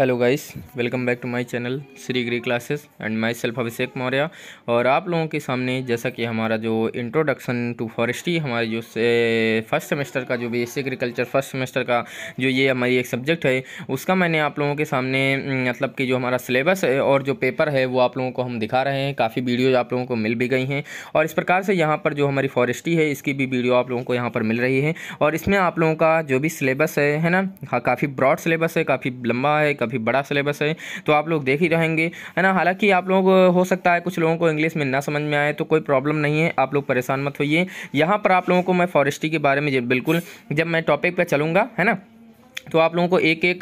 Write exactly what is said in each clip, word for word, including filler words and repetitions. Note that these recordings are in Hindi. Hello guys, welcome back to my channel Shri agri classes and myself Abhishek Maurya. और आप लोगों के सामने जैसा कि हमारा जो इंट्रोडक्शन टू फॉरेस्ट्री, हमारे जो से फर्स्ट सेमेस्टर का जो बेसिक एग्रीकल्चर फर्स्ट सेमेस्टर का जो ये हमारी एक सब्जेक्ट है, उसका मैंने आप लोगों के सामने मतलब कि जो हमारा सिलेबस है और जो पेपर है वो आप लोगों को हम दिखा रहे हैं। काफ़ी वीडियोज आप लोगों को मिल भी गई हैं और इस प्रकार से यहाँ पर जो हमारी फॉरेस्ट्री है इसकी भी वीडियो आप लोगों को यहाँ पर मिल रही है। और इसमें आप लोगों का जो भी सिलेबस है है ना, काफ़ी ब्रॉड सिलेबस है, काफ़ी लंबा है, काफ़ी बड़ा सिलेबस है, तो आप लोग देख ही रहेंगे है ना। हालांकि आप लोग हो सकता है कुछ लोगों को इंग्लिश में ना समझ में आए तो कोई प्रॉब्लम नहीं है, आप लोग परेशान मत होइए। यहाँ पर आप लोगों को मैं फॉरेस्ट्री के बारे में बिल्कुल जब मैं टॉपिक पर चलूँगा है ना, तो आप लोगों को एक एक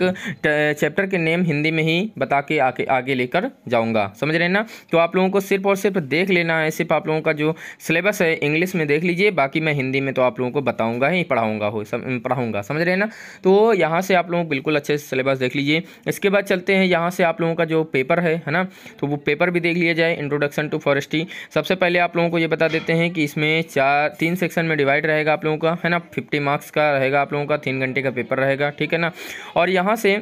चैप्टर के नेम हिंदी में ही बता के आगे आगे लेकर जाऊंगा, समझ रहे हैं ना। तो आप लोगों को सिर्फ और सिर्फ देख लेना है, सिर्फ आप लोगों का जो सिलेबस है इंग्लिश में देख लीजिए, बाकी मैं हिंदी में तो आप लोगों को बताऊंगा ही पढ़ाऊंगा हो पढ़ाऊँगा समझ रहे हैं ना। तो यहाँ से आप लोग बिल्कुल अच्छे से सिलेबस देख लीजिए। इसके बाद चलते हैं यहाँ से आप लोगों का जो पेपर है है ना, तो वो पेपर भी देख लिया जाए, इंट्रोडक्शन टू फॉरेस्ट्री। सबसे पहले आप लोगों को ये बता देते हैं कि इसमें चार तीन सेक्शन में डिवाइड रहेगा आप लोगों का है ना। फिफ्टी मार्क्स का रहेगा आप लोगों का, तीन घंटे का पेपर रहेगा, ठीक है ना। और यहाँ से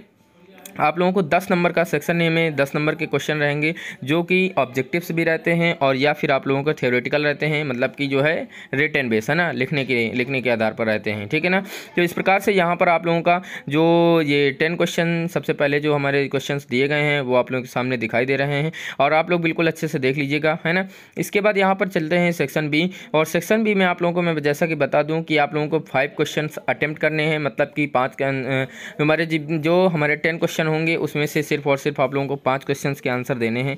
आप लोगों को दस नंबर का सेक्शन में दस नंबर के क्वेश्चन रहेंगे, जो कि ऑब्जेक्टिव्स भी रहते हैं और या फिर आप लोगों का थ्योरेटिकल रहते हैं, मतलब कि जो है रिटन बेस है ना, लिखने के लिखने के आधार पर रहते हैं, ठीक है ना। तो इस प्रकार से यहाँ पर आप लोगों का जो ये टेन क्वेश्चन, सबसे पहले जो हमारे क्वेश्चन दिए गए हैं वो आप लोगों के सामने दिखाई दे रहे हैं और आप लोग बिल्कुल अच्छे से देख लीजिएगा है ना। इसके बाद यहाँ पर चलते हैं सेक्शन बी, और सेक्शन बी में आप लोगों को मैं जैसा कि बता दूँ कि आप लोगों को फाइव क्वेश्चन अटैम्प्ट करने हैं, मतलब कि पाँच हमारे जो हमारे टेन क्वेश्चन होंगे उसमें से सिर्फ और सिर्फ आप लोगों को पांच क्वेश्चंस के आंसर देने हैं।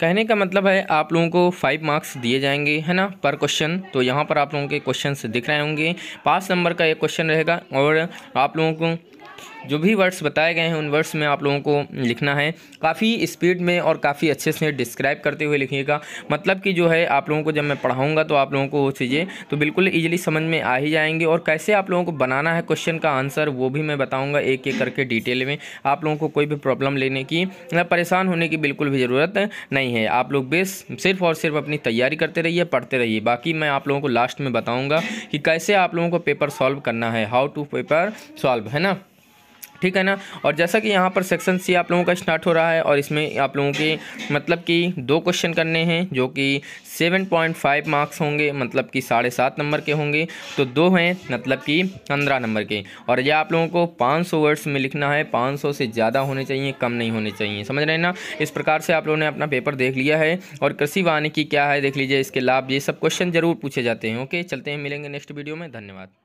कहने का मतलब है आप लोगों को फाइव मार्क्स दिए जाएंगे है ना पर क्वेश्चन। तो यहाँ पर आप लोगों के क्वेश्चंस दिख रहे होंगे, पाँच नंबर का एक क्वेश्चन रहेगा और आप लोगों को जो भी वर्ड्स बताए गए हैं उन वर्ड्स में आप लोगों को लिखना है, काफ़ी स्पीड में और काफ़ी अच्छे से डिस्क्राइब करते हुए लिखिएगा। मतलब कि जो है आप लोगों को जब मैं पढ़ाऊंगा तो आप लोगों को वो चीज़ें तो बिल्कुल ईजिली समझ में आ ही जाएंगे। और कैसे आप लोगों को बनाना है क्वेश्चन का आंसर वो भी मैं बताऊँगा एक एक करके डिटेल में। आप लोगों को कोई भी प्रॉब्लम लेने की या परेशान होने की बिल्कुल भी ज़रूरत नहीं है। आप लोग बेस सिर्फ और सिर्फ अपनी तैयारी करते रहिए, पढ़ते रहिए। बाकी मैं आप लोगों को लास्ट में बताऊँगा कि कैसे आप लोगों को पेपर सॉल्व करना है, हाउ टू पेपर सॉल्व है ना, ठीक है ना। और जैसा कि यहाँ पर सेक्शन सी आप लोगों का स्टार्ट हो रहा है और इसमें आप लोगों के मतलब कि दो क्वेश्चन करने हैं जो कि सात पॉइंट पाँच मार्क्स होंगे, मतलब कि साढ़े सात नंबर के होंगे, तो दो हैं मतलब कि पंद्रह नंबर के। और यह आप लोगों को पाँच सौ वर्ड्स में लिखना है, पाँच सौ से ज़्यादा होने चाहिए, कम नहीं होने चाहिए, समझ रहे हैं ना। इस प्रकार से आप लोगों ने अपना पेपर देख लिया है। और कृषि वानिकी क्या है देख लीजिए, इसके लाभ, ये सब क्वेश्चन ज़रूर पूछे जाते हैं। ओके, चलते हैं, मिलेंगे नेक्स्ट वीडियो में, धन्यवाद।